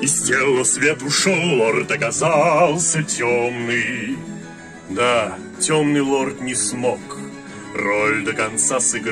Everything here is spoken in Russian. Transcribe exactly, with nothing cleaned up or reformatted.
Из тела свет ушел, лорд оказался темный. Да, темный лорд не смог роль до конца сыграть.